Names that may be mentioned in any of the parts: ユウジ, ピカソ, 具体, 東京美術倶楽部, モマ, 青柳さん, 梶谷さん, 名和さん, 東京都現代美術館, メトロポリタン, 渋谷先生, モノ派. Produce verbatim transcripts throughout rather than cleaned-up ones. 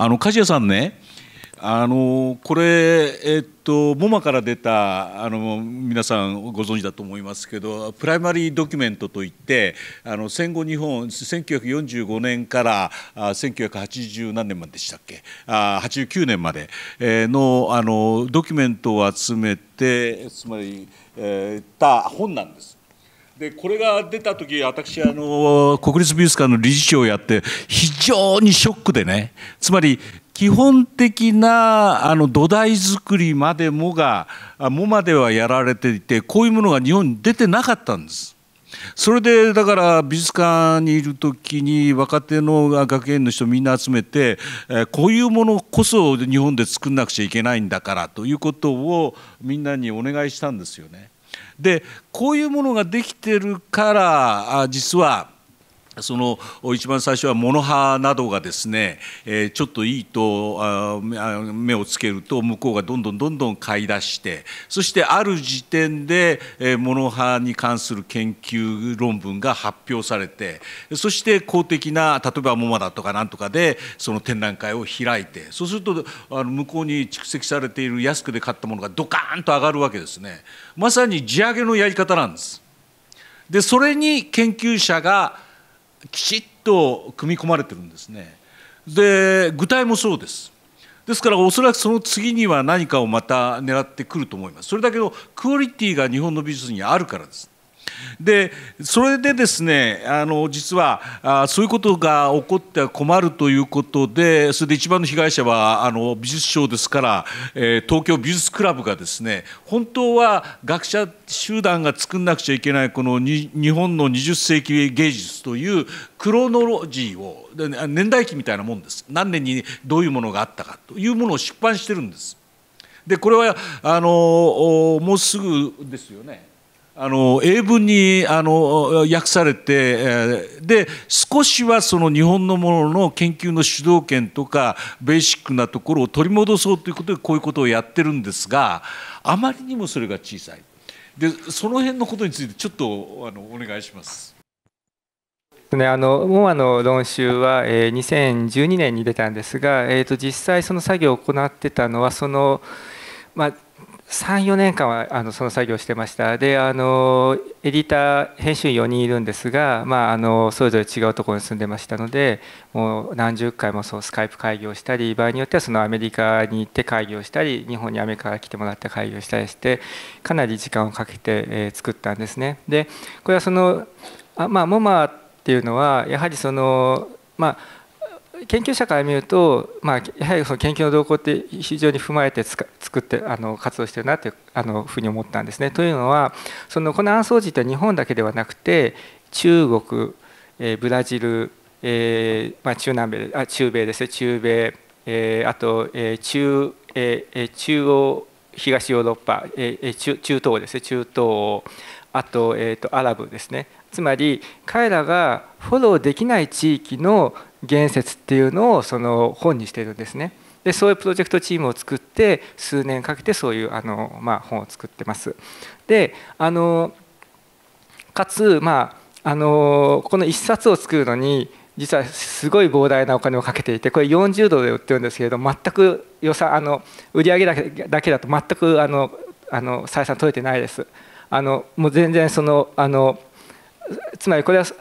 あの梶谷さんね、あのこれ、えっと、モマから出たあの皆さんご存知だと思いますけど、プライマリードキュメントといって、あの戦後日本せんきゅうひゃくよんじゅうごねんからせんきゅうひゃくはちじゅう何年まででしたっけ、あはちじゅうきゅうねんまでの、あのドキュメントを集めて、つまり、えー、た本なんです。でこれが出た時、私あの国立美術館の理事長をやって非常にショックでね、つまり基本的なあの土台作りまでもがモマではやられていて、こういうものが日本に出てなかったんです。それでだから美術館にいる時に若手の学園の人みんな集めて、こういうものこそ日本で作んなくちゃいけないんだからということをみんなにお願いしたんですよね。でこういうものができてるから、実はその一番最初はモノ派などがですね、ちょっといいと目をつけると向こうがどんどんどんどん買い出して、そしてある時点でモノ派に関する研究論文が発表されて、そして公的な例えばモマだとかなんとかでその展覧会を開いて、そうすると向こうに蓄積されている安くで買ったものがドカーンと上がるわけですね。まさに地上げのやり方なんです。でそれに研究者がきちっと組み込まれてるんですね。で具体もそうです。ですからおそらくその次には何かをまた狙ってくると思います。それだけのクオリティが日本の美術にあるからです。でそれでですね、あの実はあそういうことが起こっては困るということで、それで一番の被害者はあの美術省ですから、えー、東京美術倶楽部がですね、本当は学者集団が作んなくちゃいけないこのに日本のにじゅっせいき芸術というクロノロジーを、年代記みたいなもんです、何年にどういうものがあったかというものを出版してるんです。でこれはあのもうすぐですよね、あの英文にあの訳されて、で少しはその日本のものの研究の主導権とかベーシックなところを取り戻そうということでこういうことをやってるんですが、あまりにもそれが小さい。でその辺のことについてちょっとあのお願いします。モマの論集はにせんじゅうにねんに出たんですが、えー、と実際その作業を行ってたのはその、まあさんよねんかんはあのその作業をしてました。であのエディター編集員よにんいるんですが、まあ、あのそれぞれ違うところに住んでましたので、もう何十回もそうスカイプ会議をしたり、場合によってはそのアメリカに行って会議をしたり、日本にアメリカから来てもらって会議をしたりして、かなり時間をかけて、えー、作ったんですね。でこれはそのあ、まあ、モマっていうのはやはりそのまあ研究者から見ると、まあ、やはりその研究の動向って非常に踏まえてつか作ってあの活動してるなというあのふうに思ったんですね。というのはそのこのアンソージーって日本だけではなくて中国、えー、ブラジル、えーまあ、中南米あ中米ですね中米、えー、あと、えー 中, えー、中央東ヨーロッパ、えー、中, 中東ですね中東あと、えー、とアラブですね。つまり彼らがフォローできない地域の言説っていうのをその本にしているんですね。でそういうプロジェクトチームを作って数年かけてそういうあの、まあ、本を作ってます。であのかつ、まあ、あのこの一冊を作るのに実はすごい膨大なお金をかけていて、これよんじゅうドルで売ってるんですけれど、全く予算あの売り上げだけ、だけだと全くあのあの採算取れてないです。あのもう全然そのあのつまりこれはそ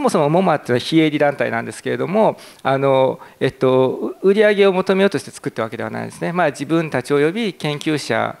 もそもモマっていうのは非営利団体なんですけれども、あの、えっと、売り上げを求めようとして作ったわけではないですね。まあ、自分たちおよび研究者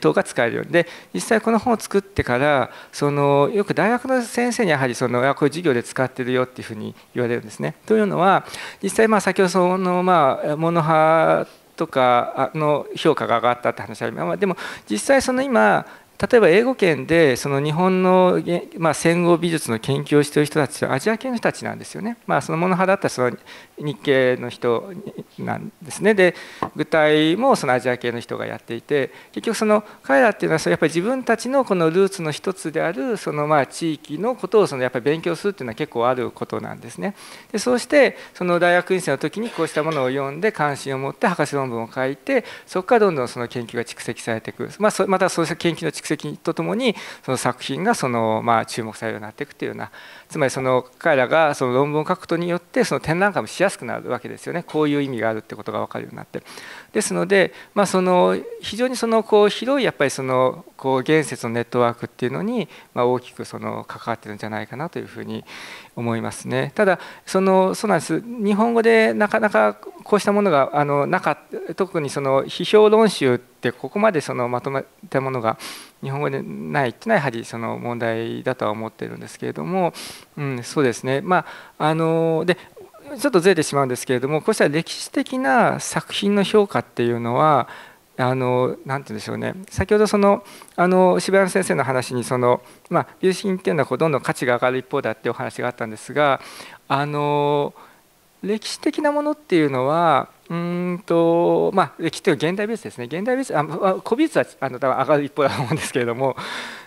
等が使えるように。で実際この本を作ってからそのよく大学の先生にやはりそのこういう授業で使ってるよっていうふうに言われるんですね。というのは実際まあ先ほどそのまあモノ派とかの評価が上がったって話はあります。でも実際その今例えば英語圏でその日本の、まあ、戦後美術の研究をしている人たちはアジア系の人たちなんですよね。まあ、そのモノ派だったらその日系の人なんですね。で具体もそのアジア系の人がやっていて、結局その彼らっていうのはそれやっぱり自分たちのこのルーツの一つであるそのまあ地域のことをそのやっぱり勉強するっていうのは結構あることなんですね。でそうしてその大学院生の時にこうしたものを読んで関心を持って博士論文を書いて、そこからどんどんその研究が蓄積されていく、まあ、またそうした研究の蓄積績とともにその作品がそのまあ注目されるようになっていくというような、つまりその彼らがその論文を書くことによってその展覧会もしやすくなるわけですよね。こういう意味があるってことが分かるようになって、ですのでまあその非常にそのこう広いやっぱりそのこう言説のネットワークっていうのにまあ大きくその関わってるんじゃないかなというふうに思いますね。ただそのそうなんです、日本語でなかなかこうしたものがあのなかった、特にその批評論集ってここまでそのまとめたものが日本語でないっていうのはやはりその問題だとは思ってるんですけれども、うん、そうですね、まああのでちょっとずれてしまうんですけれども、こうした歴史的な作品の評価っていうのはあのなんて言うんでしょうね、先ほどそのあの渋谷先生の話にその、まあ、美術品っていうのはこうどんどん価値が上がる一方だっていうお話があったんですが、あの歴史的なものっていうのはうんとまあ歴史という現代美術ですね、現代美術あ古美術はあの多分上がる一方だと思うんですけれども、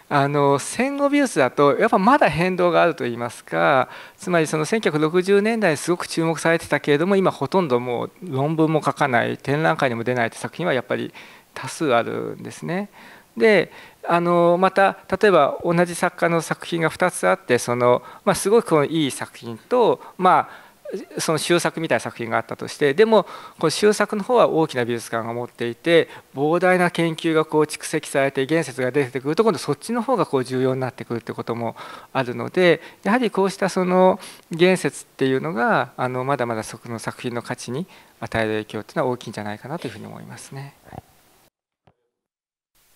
あの戦後美術だとやっぱまだ変動があるといいますか、つまりそのせんきゅうひゃくろくじゅうねんだいにすごく注目されてたけれども今ほとんどもう論文も書かない展覧会にも出ないって作品はやっぱり多数あるんですね。であのまた例えば同じ作家の作品がふたつあってその、まあ、すごくこのいい作品とまあその終作みたいな作品があったとして、でもこの終作の方は大きな美術館が持っていて膨大な研究がこう蓄積されて言説が出てくると今度そっちの方がこう重要になってくるってこともあるので、やはりこうしたその言説っていうのがあのまだまだそこの作品の価値に与える影響っていうのは大きいんじゃないかなというふうに思いますね。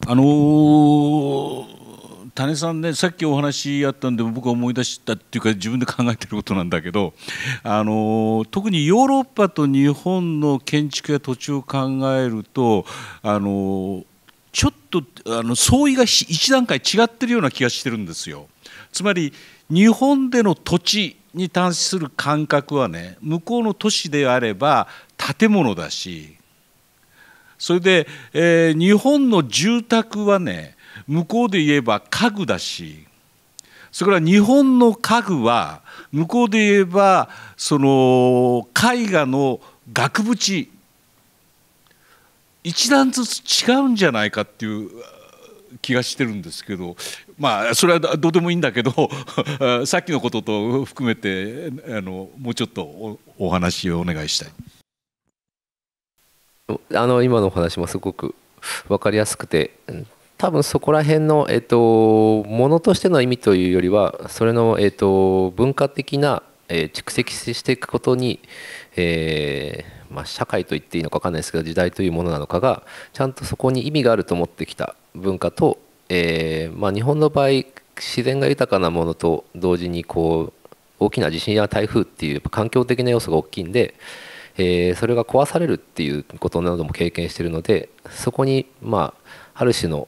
あのー種さんね、さっきお話あったんで僕は思い出したっていうか自分で考えてることなんだけど、あの特にヨーロッパと日本の建築や土地を考えるとあのちょっとあの相違が一段階違ってるような気がしてるんですよ。つまり日本での土地に対する感覚はね、向こうの都市であれば建物だし、それで、えー、日本の住宅はね向こうで言えば家具だし、それから日本の家具は向こうで言えばその絵画の額縁、一段ずつ違うんじゃないかっていう気がしてるんですけど、まあそれはどうでもいいんだけどさっきのことと含めてあのもうちょっと お, お話をお願いしたい。あの今のお話もすごく分かりやすくて、多分そこら辺の、えっと、ものとしての意味というよりはそれの、えっと、文化的な、えー、蓄積していくことに、えーまあ、社会と言っていいのか分かんないですけど時代というものなのかがちゃんとそこに意味があると思ってきた文化と、えーまあ、日本の場合自然が豊かなものと同時にこう大きな地震や台風っていう環境的な要素が大きいんで。えー、それが壊されるっていうことなども経験しているので、そこにまあある種の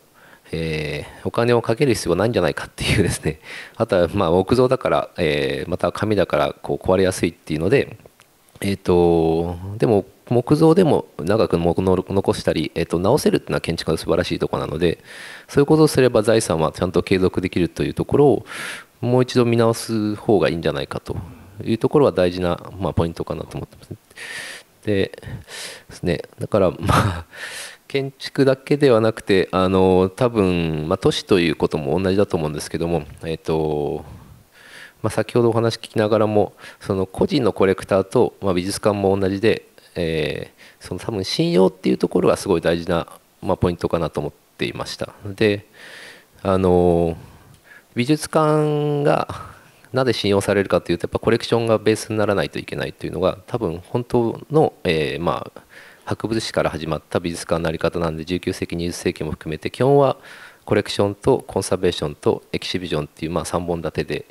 えー、お金をかける必要はないんじゃないかっていうですね、あとはまあ木造だから、えー、また紙だからこう壊れやすいっていうので、えー、とでも木造でも長く残したり、えー、と直せるっていうのは建築の素晴らしいところなので、そういうことをすれば財産はちゃんと継続できるというところをもう一度見直す方がいいんじゃないかというところは大事な、まあ、ポイントかなと思ってますね。でですね、だからまあ建築だけではなくてあの多分、まあ、都市ということも同じだと思うんですけども、えーとまあ、先ほどお話聞きながらもその個人のコレクターと、まあ、美術館も同じで、えー、その多分信用っていうところがすごい大事な、まあ、ポイントかなと思っていました。であの美術館がなぜ信用されるかというとやっぱコレクションがベースにならないといけないというのが多分本当の、えー、まあ博物史から始まった美術館の在り方なんで、じゅうきゅうせいきにじゅっせいきも含めて基本はコレクションとコンサベーションとエキシビジョンっていうまあさんぼん立てで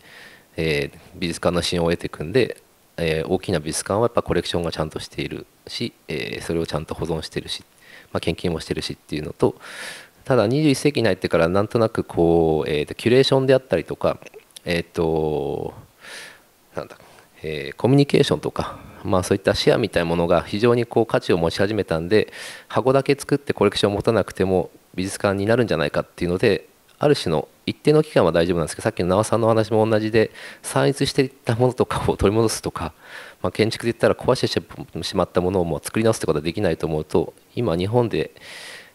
え美術館の支援を得ていくんで、え大きな美術館はやっぱコレクションがちゃんとしているし、えそれをちゃんと保存してるし、まあ研究もしてるしっていうのと、ただにじゅういっせいきに入ってからなんとなくこうえとキュレーションであったりとかえとなんだえコミュニケーションとか、まあそういったシェアみたいなものが非常にこう価値を持ち始めたんで、箱だけ作ってコレクションを持たなくても美術館になるんじゃないかっていうので、ある種の一定の期間は大丈夫なんですけど、さっきの名和さんの話も同じで散逸していったものとかを取り戻すとか、まあ建築で言ったら壊してしまったものをもう作り直すってことはできないと思うと、今日本で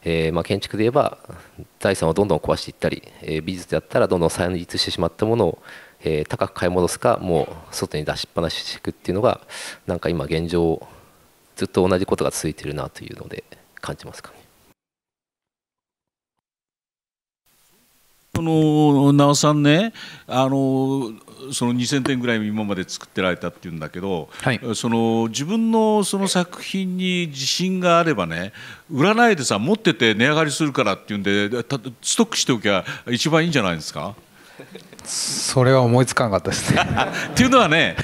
えーまあ、建築で言えば財産をどんどん壊していったり、えー、美術であったらどんどん散逸してしまったものを、えー、高く買い戻すか、もう外に出しっぱなししていくっていうのが、なんか今現状ずっと同じことが続いてるなというので感じますかね。そのなおさんね、あのそのにせんてんぐらい今まで作ってられたっていうんだけど、はい、その自分のその作品に自信があればね、売らないでさ、持ってて値上がりするからっていうんでストックしておきゃ一番いいんじゃないですか。それは思いつかなかったですね。っていうのはね、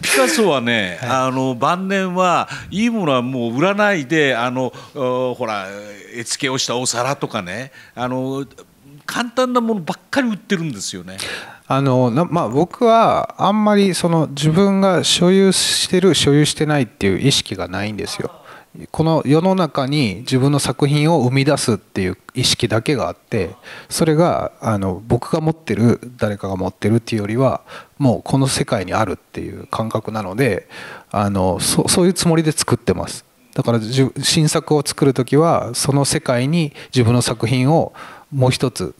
ピカソはね、あの晩年はいいものはもう売らないで、あのほら絵付けをしたお皿とかね、あの簡単なものばっかり売ってるんですよね。あのまあ、僕はあんまりその自分が所有してる所有してないっていう意識がないんですよ。この世の中に自分の作品を生み出すっていう意識だけがあって、それがあの僕が持ってる、誰かが持ってるっていうよりはもうこの世界にあるっていう感覚なので、あの そ, そういうつもりで作ってます。だから新作を作る時はその世界に自分の作品をもう一つ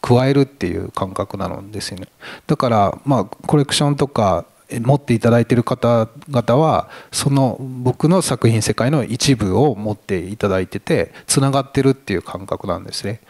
加えるっていう感覚なんですよね。だからまあコレクションとか持っていただいている方々はその僕の作品世界の一部を持っていただいてて、つながってるっていう感覚なんですね。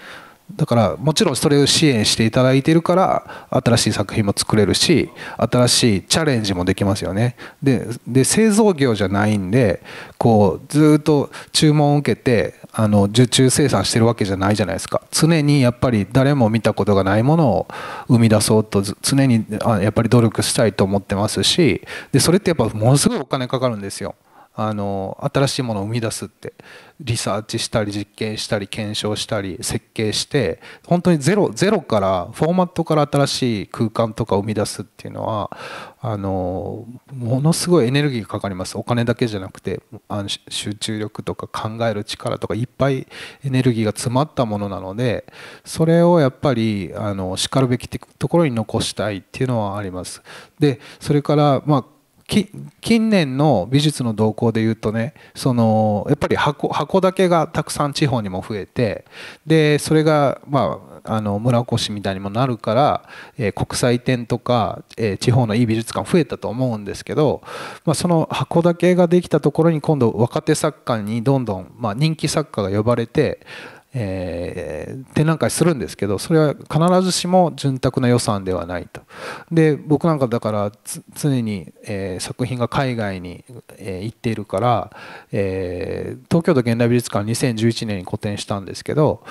だからもちろんそれを支援していただいているから新しい作品も作れるし、新しいチャレンジもできますよね。 で, で製造業じゃないんで、こうずっと注文を受けてあの受注生産してるわけじゃないじゃないですか。常にやっぱり誰も見たことがないものを生み出そうと常にやっぱり努力したいと思ってますし、でそれってやっぱものすごいお金かかるんですよ。あの新しいものを生み出すってリサーチしたり実験したり検証したり設計して、本当にゼロゼロからフォーマットから新しい空間とかを生み出すっていうのはあのものすごいエネルギーがかかります。お金だけじゃなくてあの集中力とか考える力とかいっぱいエネルギーが詰まったものなので、それをやっぱりあのしかるべきところに残したいっていうのはあります。でそれからまあ近年の美術の動向でいうとね、そのやっぱり 箱, 箱だけがたくさん地方にも増えて、でそれが、まあ、あの村おこしみたいにもなるから、えー、国際展とか、えー、地方のいい美術館増えたと思うんですけど、まあ、その箱だけができたところに今度若手作家にどんどん、まあ、人気作家が呼ばれて。えー、展覧会するんですけど、それは必ずしも潤沢な予算ではないと。で僕なんかだから常に、えー、作品が海外に、えー、行っているから、えー、東京都現代美術館にせんじゅういちねんに個展したんですけど、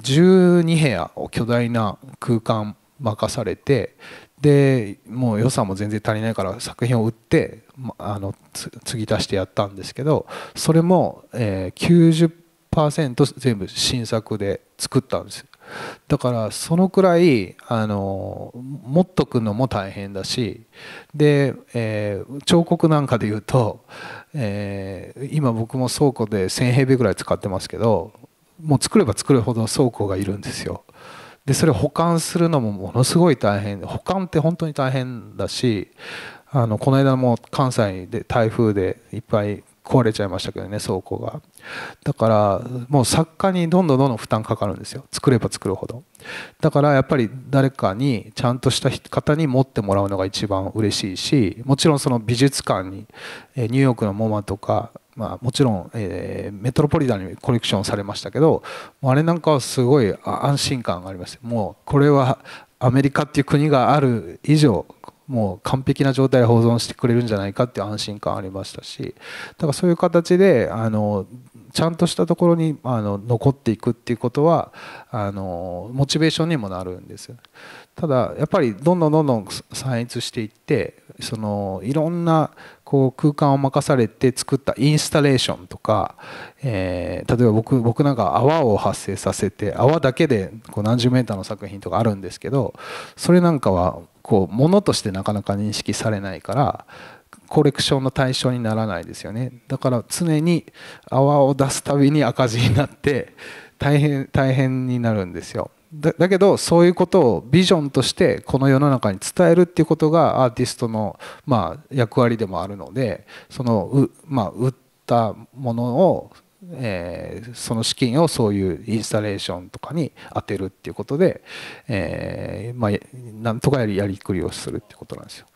じゅうにへやを巨大な空間任されて、でもう予算も全然足りないから作品を売って、ま、あの継ぎ足してやったんですけど、それも、えー、きゅうじゅっパーセント 全部新作で作ったんです。だからそのくらいあの持っとくのも大変だし、で、えー、彫刻なんかでいうと、えー、今僕も倉庫でせんへいべいぐらい使ってますけど、もう作れば作るほど倉庫がいるんですよ。でそれを保管するのもものすごい大変、保管って本当に大変だし、あのこの間も関西で台風でいっぱい壊れちゃいましたけどね、倉庫が。だからもう作家にどんどんどんどん負担かかるんですよ、作れば作るほど。だからやっぱり誰かにちゃんとした方に持ってもらうのが一番嬉しいし、もちろんその美術館にニューヨークのモマとか、まあ、もちろん、えー、メトロポリタンにコレクションされましたけど、あれなんかはすごい安心感があります。もうこれはアメリカっていう国がある以上もう完璧な状態で保存してくれるんじゃないかっていう安心感ありましたし、だからそういう形であのちゃんとしたところにあの残っていくっていうことはあのモチベーションにもなるんですよ。ただやっぱりどんどんどんどん散逸していって、そのいろんなこう空間を任されて作ったインスタレーションとか、えー、例えば 僕, 僕なんか泡を発生させて、泡だけでこう何十メーターの作品とかあるんですけど、それなんかはこう物としてなかなか認識されないからコレクションの対象にならないですよね。だから常に泡を出すたびに赤字になって大変大変になるんですよ。だ, だけどそういうことをビジョンとしてこの世の中に伝えるっていうことがアーティストのまあ役割でもあるので、そのう、まあ、売ったものをえー、その資金をそういうインスタレーションとかに当てるっていうことで、えーまあ、なんとかやり、やりくりをするってことなんですよ。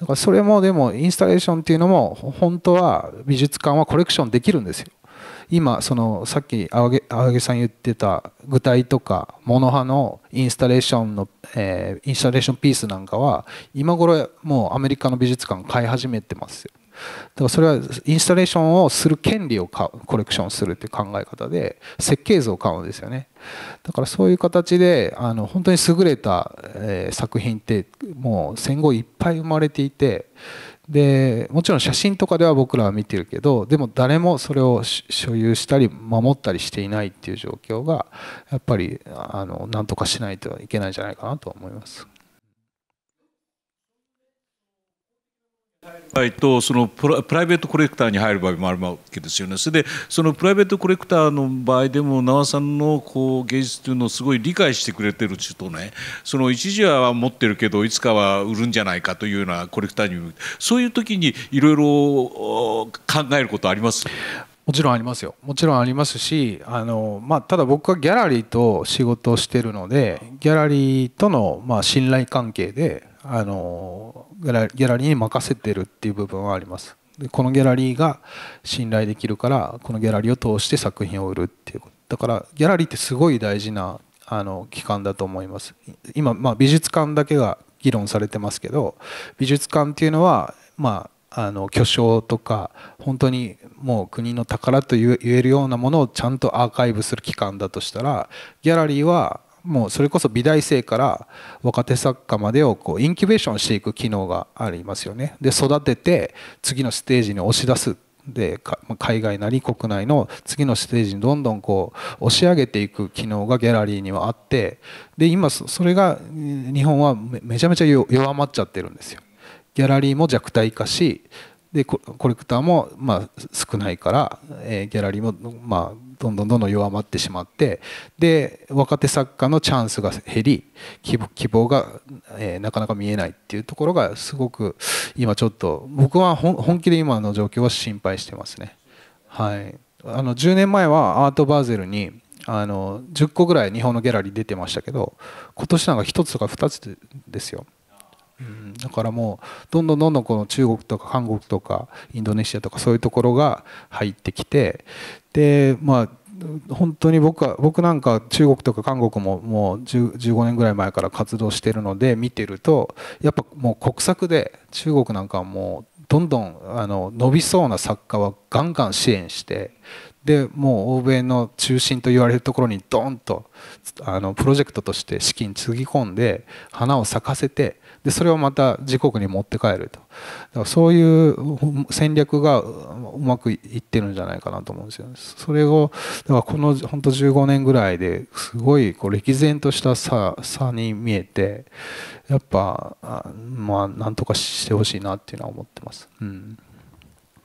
だからそれもでもインスタレーションっていうのも本当は美術館はコレクションできるんですよ。今そのさっき青柳さん言ってた具体とかモノ派のインスタレーションの、えー、インスタレーションピースなんかは今頃もうアメリカの美術館買い始めてますよ。だからそれはインスタレーションをする権利を買う、コレクションするっていう考え方で設計図を買うんですよね。だからそういう形であの本当に優れた、えー、作品ってもう戦後いっぱい生まれていて。でもちろん写真とかでは僕らは見てるけど、でも誰もそれを所有したり守ったりしていないっていう状況がやっぱりあの何とかしないといけないんじゃないかなと思います。はい、とそのプラ、プライベートコレクターに入る場合もあるわけですよね。それでそのプライベートコレクターの場合でも名和さんのこう芸術というのをすごい理解してくれてるちょっとね、その一時は持ってるけどいつかは売るんじゃないかというようなコレクターに、そういう時にいろいろ考えることあります？もちろんありますよ。もちろんありますし、あの、まあ、ただ僕はギャラリーと仕事をしているので、ギャラリーとのまあ信頼関係であのギャラリーに任せてるっていう部分はあります。でこのギャラリーが信頼できるからこのギャラリーを通して作品を売るっていうことだから、ギャラリーってすごい大事なあの機関だと思います。今、まあ、美術館だけが議論されてますけど、美術館っていうのはまああの巨匠とか本当にもう国の宝と言えるようなものをちゃんとアーカイブする機関だとしたら、ギャラリーはもうそれこそ美大生から若手作家までをこうインキュベーションしていく機能がありますよね。で育てて次のステージに押し出す。で海外なり国内の次のステージにどんどんこう押し上げていく機能がギャラリーにはあって、で今それが日本はめちゃめちゃ弱まっちゃってるんですよ。ギャラリーも弱体化し、でコレクターもまあ少ないから、えー、ギャラリーもまあどんどんどんどん弱まってしまって、で若手作家のチャンスが減り、希望、希望が、えー、なかなか見えないっていうところがすごく今ちょっと僕は本気で今の状況は心配してますね。はい、あのじゅうねんまえはアートバーゼルにあのじゅっこぐらい日本のギャラリー出てましたけど、今年なんかひとつとかふたつですよ。うん、だからもうどんどんどんどんこの中国とか韓国とかインドネシアとかそういうところが入ってきて、でまあ本当に僕は僕なんか中国とか韓国ももうじゅうごねんぐらい前から活動してるので見てると、やっぱもう国策で中国なんかはもうどんどんあの伸びそうな作家はガンガン支援して、でもう欧米の中心と言われるところにドーンとあのプロジェクトとして資金つぎ込んで花を咲かせて、でそれをまた自国に持って帰ると、だからそういう戦略がうまくいってるんじゃないかなと思うんですよね。それをだからこの本当じゅうごねんぐらいですごいこう歴然とした差に見えて、やっぱまあなんとかしてほしいなっていうのは思ってます。うん。